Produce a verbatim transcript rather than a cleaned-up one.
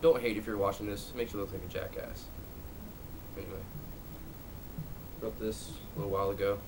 don't hate if you're watching this. It makes you look like a jackass. Anyway, wrote this a little while ago.